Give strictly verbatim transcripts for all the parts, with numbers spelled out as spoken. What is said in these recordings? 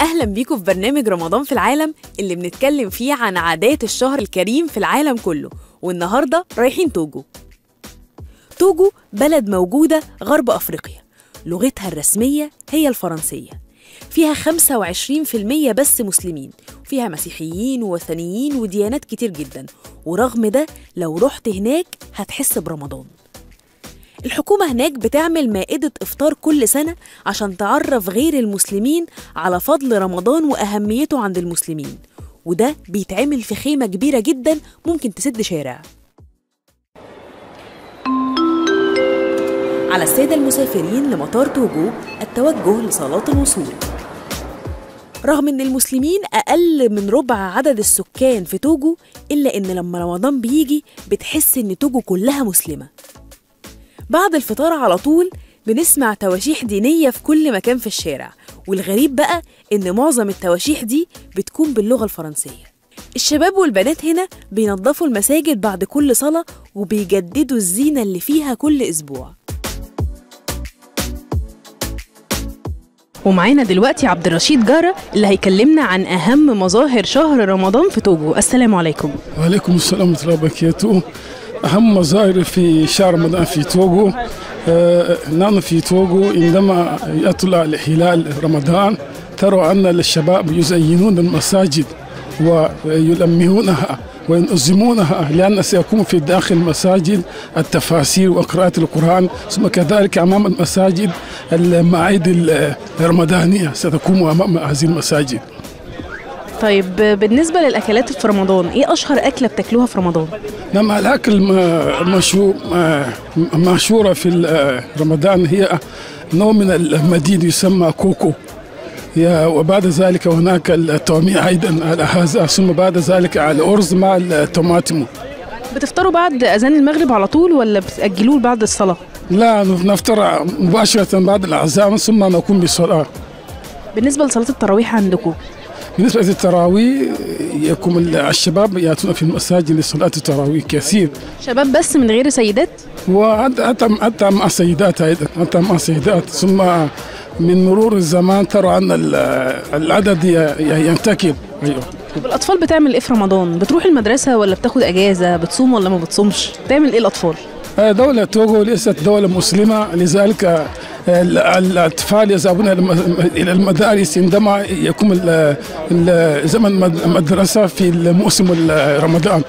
أهلا بيكم في برنامج رمضان في العالم اللي بنتكلم فيه عن عادات الشهر الكريم في العالم كله، والنهاردة رايحين توغو. توغو بلد موجودة غرب أفريقيا، لغتها الرسمية هي الفرنسية، فيها خمسة وعشرين بالمية بس مسلمين، وفيها مسيحيين ووثنيين وديانات كتير جدا، ورغم ده لو رحت هناك هتحس برمضان. الحكومة هناك بتعمل مائدة إفطار كل سنة عشان تعرف غير المسلمين على فضل رمضان وأهميته عند المسلمين، وده بيتعمل في خيمة كبيرة جدا ممكن تسد شارع. على السادة المسافرين لمطار توغو التوجه لصلاة الوصول. رغم إن المسلمين أقل من ربع عدد السكان في توغو، إلا إن لما رمضان بيجي بتحس إن توغو كلها مسلمة. بعد الفطار على طول بنسمع تواشيح دينية في كل مكان في الشارع، والغريب بقى إن معظم التواشيح دي بتكون باللغة الفرنسية. الشباب والبنات هنا بينظفوا المساجد بعد كل صلاة وبيجددوا الزينة اللي فيها كل أسبوع. ومعانا دلوقتي عبد الرشيد جارة اللي هيكلمنا عن أهم مظاهر شهر رمضان في توغو. السلام عليكم. وعليكم السلام ورحمة الله وبركاته. أهم مظاهر في شهر رمضان في توغو، نحن في توغو عندما يطلع الهلال رمضان ترى أن الشباب يزينون المساجد ويلمعونها وينظمونها، لأن سيكون في داخل المساجد التفاسير وقراءة القرآن، ثم كذلك أمام المساجد المعايد الرمضانية ستقوم أمام هذه المساجد. طيب بالنسبة للأكلات في رمضان، إيه أشهر أكلة بتاكلوها في رمضان؟ نعم، الأكل مشهورة في رمضان هي نوع من المديد يسمى كوكو، وبعد ذلك هناك التوميه أيضا على هذا، ثم بعد ذلك على الأرز مع الطماطم. بتفطروا بعد أذان المغرب على طول ولا بتأجلوه بعد الصلاة؟ لا، نفطر مباشرة بعد الأذان ثم نقوم بالصلاة. بالنسبة لصلاة التراويح عندكم؟ بالنسبة للتراويح يقوم الشباب يأتون في المساجد لصلاة التراويح كثير. شباب بس من غير سيدات؟ وحتى مع السيدات أيضا، حتى مع السيدات، ثم من مرور الزمان ترى أن العدد ينتكب. أيوه. الأطفال بتعمل إيه في رمضان؟ بتروح المدرسة ولا بتاخد أجازة؟ بتصوم ولا ما بتصومش؟ بتعمل إيه الأطفال؟ دولة توغو ليست دولة مسلمة، لذلك الأطفال يذهبون إلى المدارس عندما يقوم زمن المدرسة في موسم رمضان.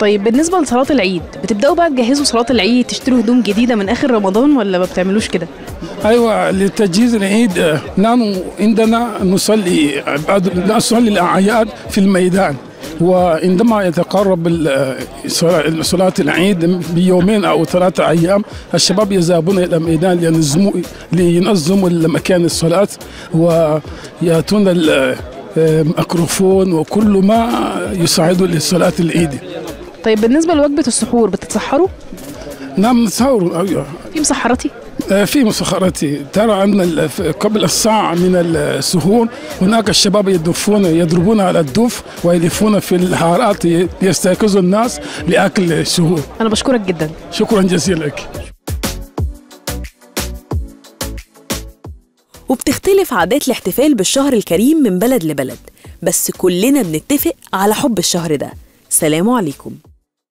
طيب بالنسبة لصلاة العيد، بتبدأوا بقى تجهزوا صلاة العيد، تشتروا هدوم جديدة من آخر رمضان ولا ما بتعملوش كده؟ أيوة، لتجهيز العيد نحن عندنا نصلي نصلي الأعياد في الميدان، وعندما يتقرب صلاة العيد بيومين أو ثلاثة أيام الشباب يذهبون إلى الميدان لينظموا لينظموا مكان الصلاة، ويأتون الميكروفون وكل ما يساعد لصلاة العيد. طيب بالنسبة لوجبة السحور، بتتسحروا؟ نعم نتسحر. أيوه. في مسحراتي؟ في مسخرتي ترى أن قبل الساعة من السهور هناك الشباب يدفون يضربون على الدف ويلفون في الحارات يستيقظوا الناس لأكل السهور. أنا بشكرك جدا. شكرا جزيلا لك. وبتختلف عادات الاحتفال بالشهر الكريم من بلد لبلد، بس كلنا بنتفق على حب الشهر ده. سلام عليكم.